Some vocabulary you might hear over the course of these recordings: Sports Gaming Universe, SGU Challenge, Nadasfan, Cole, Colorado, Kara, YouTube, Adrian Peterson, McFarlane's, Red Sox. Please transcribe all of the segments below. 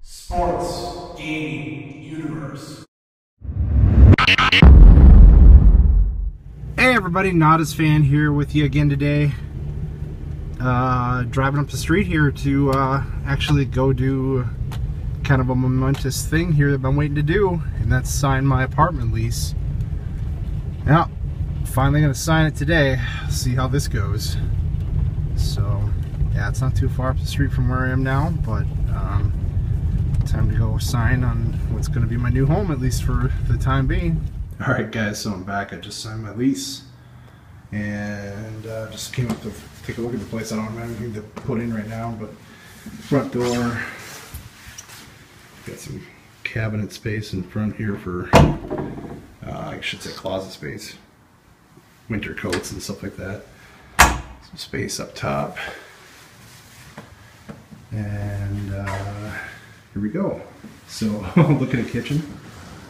Sports Gaming Universe. Hey everybody, Nadasfan here with you again today. Driving up the street here to actually go do kind of a momentous thing here that I've been waiting to do, and that's sign my apartment lease. Now, finally gonna sign it today. See how this goes. So, yeah, it's not too far up the street from where I am now, but time to go sign on what's going to be my new home, at least for the time being. Alright guys, so I'm back. I just signed my lease and just came up to take a look at the place. I don't have anything to put in right now, but front door, got some cabinet space in front here for, I should say closet space, winter coats and stuff like that, some space up top, and here we go. So, look at the kitchen.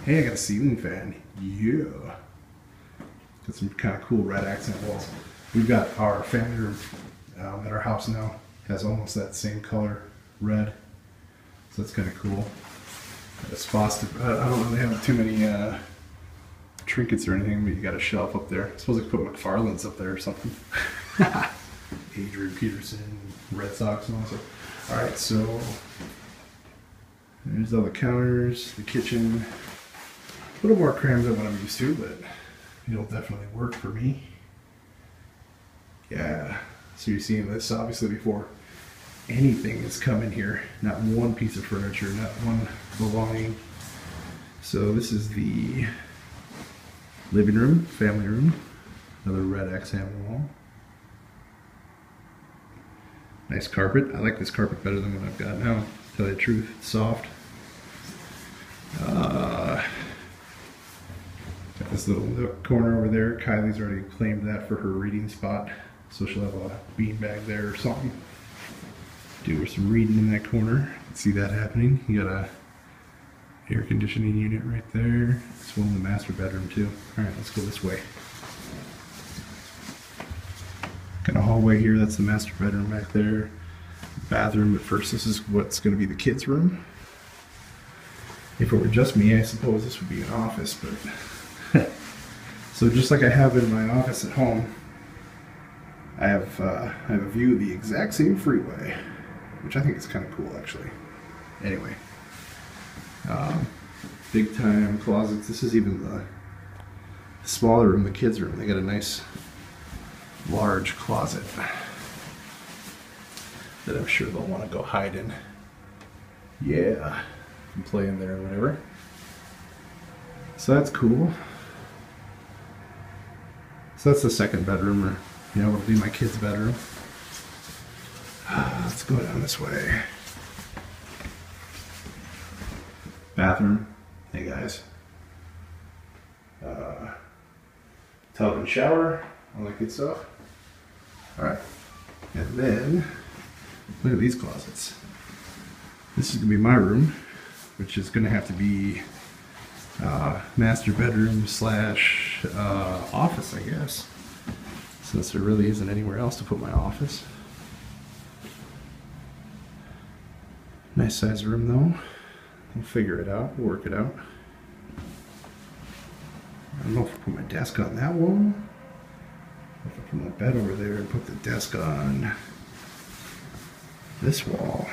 Hey, I got a ceiling fan. Yeah. Got some kind of cool red accent walls. We've got our family room at our house now. Has almost that same color, red. So that's kind of cool. Spots to, I don't really have too many trinkets or anything, but you got a shelf up there. I suppose I could put McFarlane's up there or something. Adrian Peterson, Red Sox and all that. Alright, so there's all the counters, the kitchen, a little more crammed than what I'm used to, but it'll definitely work for me. Yeah, so you're seeing this obviously before anything has come in here. Not one piece of furniture, not one belonging. So this is the living room, family room, another red accent wall. Nice carpet. I like this carpet better than what I've got now, to tell you the truth. It's soft. Got this little corner over there. Kylie's already claimed that for her reading spot, so she'll have a beanbag there or something. Do some reading in that corner. You can see that happening. You got a air conditioning unit right there. It's one in the master bedroom too. All right, let's go this way. Got a hallway here, that's the master bedroom back there. Bathroom, but first this is what's going to be the kids' room. If it were just me, I suppose this would be an office, but so just like I have in my office at home, I have a view of the exact same freeway, which I think is kind of cool actually. Anyway, big time closets. This is even the smaller room, the kids' room. They got a nice large closet that I'm sure they'll want to go hide in. Yeah, and play in there or whatever. So that's cool. So that's the second bedroom, or you know, it'll be my kids' bedroom. Let's go down this way. Bathroom. Hey guys. Tub and shower, all that good stuff. All right, and then look at these closets. This is gonna be my room, which is gonna have to be master bedroom slash office, I guess, since there really isn't anywhere else to put my office. Nice size room though. We'll figure it out, we'll work it out. I don't know if I put my desk on that wall. If I put my bed over there and put the desk on this wall,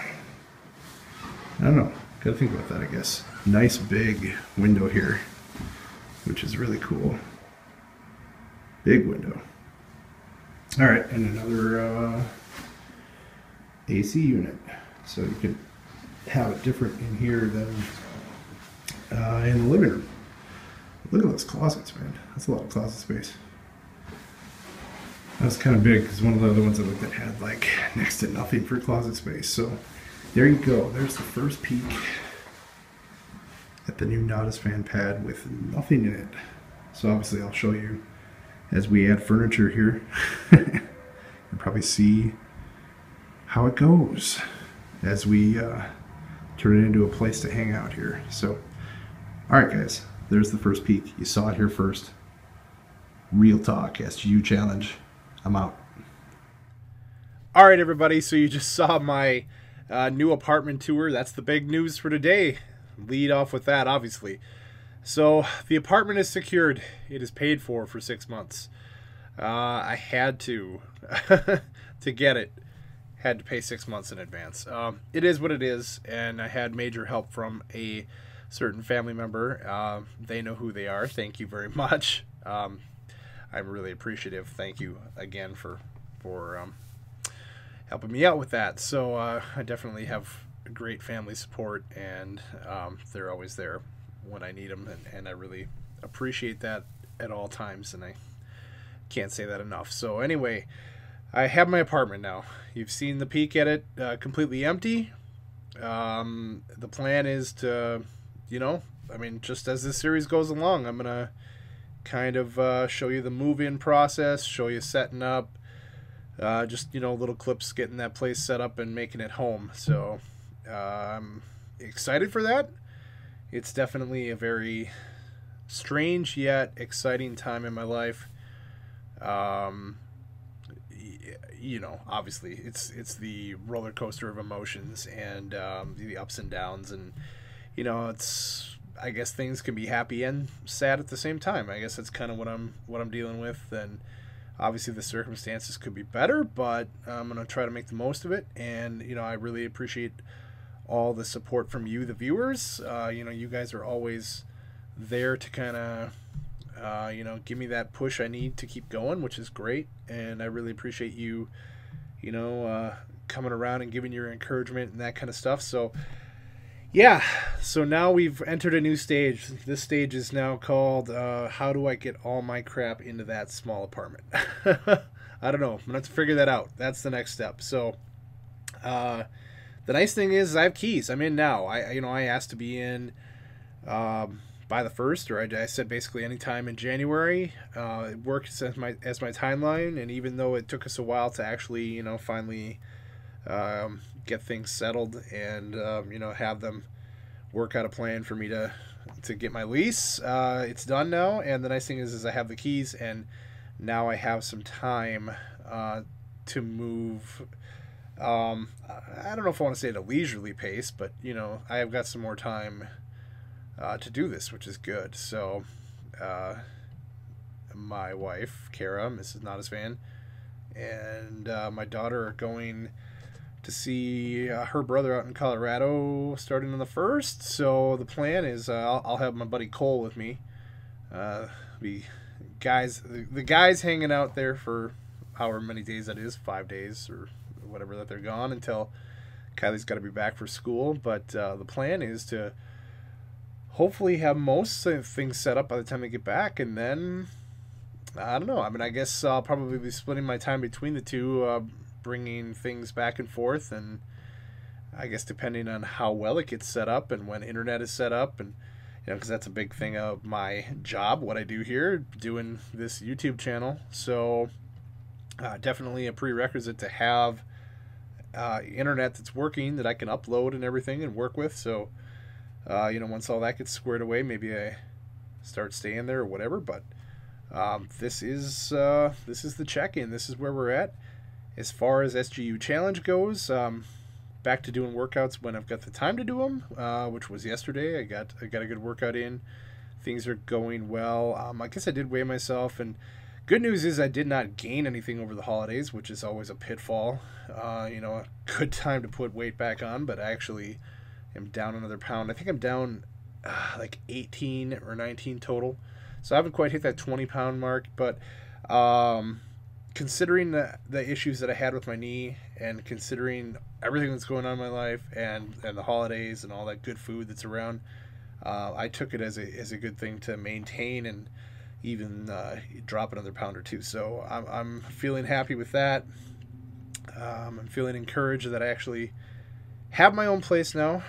I don't know, gotta think about that, I guess. Nice big window here, which is really cool. Big window. All right, and another AC unit, so you can have it different in here than in the living room. Look at those closets, man. That's a lot of closet space. That's kind of big, because one of the other ones I looked at had like next to nothing for closet space. So there you go. There's the first peek at the new Nadasfan pad with nothing in it. So obviously I'll show you as we add furniture here and probably see how it goes as we turn it into a place to hang out here. So alright guys, there's the first peek. You saw it here first. Real talk, SGU Challenge. I'm out. All right, everybody, so you just saw my new apartment tour. That's the big news for today. Lead off with that, obviously. So the apartment is secured. It is paid for 6 months. I had to to get it. Had to pay 6 months in advance. It is what it is, and I had major help from a certain family member. They know who they are. Thank you very much. I'm really appreciative. Thank you again for helping me out with that. So I definitely have great family support, and they're always there when I need them, and I really appreciate that at all times, and I can't say that enough. So anyway, I have my apartment now. You've seen the peek at it, completely empty. The plan is to, you know, I mean, just as this series goes along, I'm gonna kind of show you the move-in process, show you setting up, just, you know, little clips getting that place set up and making it home. So I'm excited for that. It's definitely a very strange yet exciting time in my life. You know, obviously it's the roller coaster of emotions and the ups and downs, and you know, it's, I guess things can be happy and sad at the same time. I guess that's kind of what I'm dealing with, and obviously the circumstances could be better, but I'm gonna try to make the most of it. And you know, I really appreciate all the support from you, the viewers. You know, you guys are always there to kind of you know, give me that push I need to keep going, which is great. And I really appreciate you, you know, coming around and giving your encouragement and that kind of stuff. So yeah, so now we've entered a new stage. This stage is now called, how do I get all my crap into that small apartment? I don't know. I'm going to have to figure that out. That's the next step. So the nice thing is I have keys. I'm in now. You know, I asked to be in by the 1st, or I said basically any time in January. It works as my timeline, and even though it took us a while to actually, you know, finally get things settled and you know, have them work out a plan for me to get my lease, it's done now. And the nice thing is I have the keys, and now I have some time to move. I don't know if I want to say at a leisurely pace, but you know, I have got some more time to do this, which is good. So my wife Kara, Mrs. Nadasfan, and my daughter are going to see her brother out in Colorado starting on the 1st. So the plan is I'll have my buddy Cole with me. The guys hanging out there for however many days that is, 5 days or whatever that they're gone, until Kylie's got to be back for school. But the plan is to hopefully have most things set up by the time they get back, and then I don't know. I mean, I guess I'll probably be splitting my time between the two, bringing things back and forth, and I guess depending on how well it gets set up and when internet is set up, and you know, because that's a big thing of my job, what I do here, doing this YouTube channel. So definitely a prerequisite to have internet that's working, that I can upload and everything and work with. So you know, once all that gets squared away, maybe I start staying there or whatever. But this is the check-in. This is where we're at. As far as SGU Challenge goes, back to doing workouts when I've got the time to do them, which was yesterday. I got a good workout in. Things are going well. I guess I did weigh myself, and good news is I did not gain anything over the holidays, which is always a pitfall. You know, a good time to put weight back on, but I actually am down another pound. I think I'm down like 18 or 19 total, so I haven't quite hit that 20-pound mark, but considering the issues that I had with my knee, and considering everything that's going on in my life, and the holidays and all that good food that's around, I took it as a good thing to maintain and even drop another pound or two. So I'm feeling happy with that. I'm feeling encouraged that I actually have my own place now.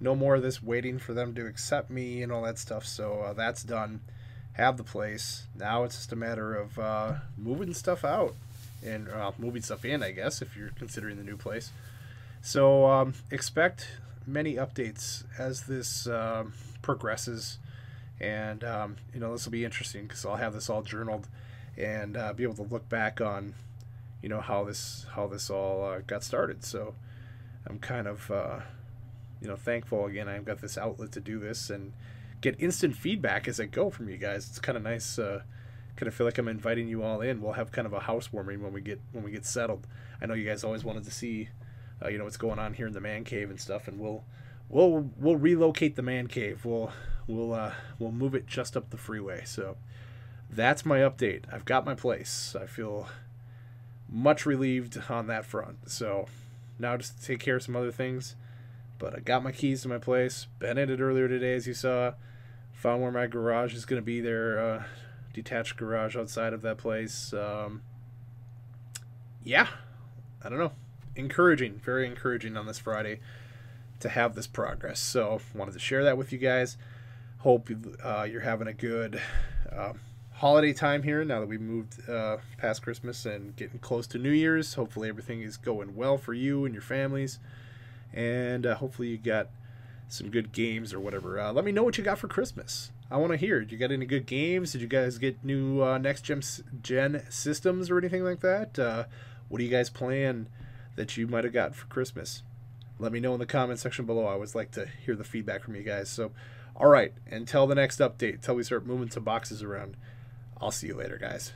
No more of this waiting for them to accept me and all that stuff. So that's done. Have the place now. It's just a matter of moving stuff out and moving stuff in, I guess, if you're considering the new place. So expect many updates as this progresses, and you know, this will be interesting because I'll have this all journaled and be able to look back on, you know, how this all got started. So I'm kind of you know, thankful again I've got this outlet to do this and get instant feedback as I go from you guys. It's kind of nice. Kind of feel like I'm inviting you all in. We'll have kind of a housewarming when we get settled. I know you guys always wanted to see you know, what's going on here in the man cave and stuff, and we'll relocate the man cave. We'll move it just up the freeway. So that's my update. I've got my place. I feel much relieved on that front. So now just take care of some other things. But I got my keys to my place. Been at it earlier today, as you saw. Found where my garage is going to be, their detached garage outside of that place. Yeah, I don't know. Encouraging, very encouraging on this Friday to have this progress. So wanted to share that with you guys. Hope you're having a good holiday time here now that we moved past Christmas and getting close to New Year's. Hopefully everything is going well for you and your families, and hopefully you got some good games or whatever. Let me know what you got for Christmas. I want to hear. Did you get any good games? Did you guys get new next gen systems or anything like that? What do you guys plan that you might have got for Christmas? Let me know in the comment section below. I always like to hear the feedback from you guys. So all right, until the next update, until we start moving some boxes around, I'll see you later, guys.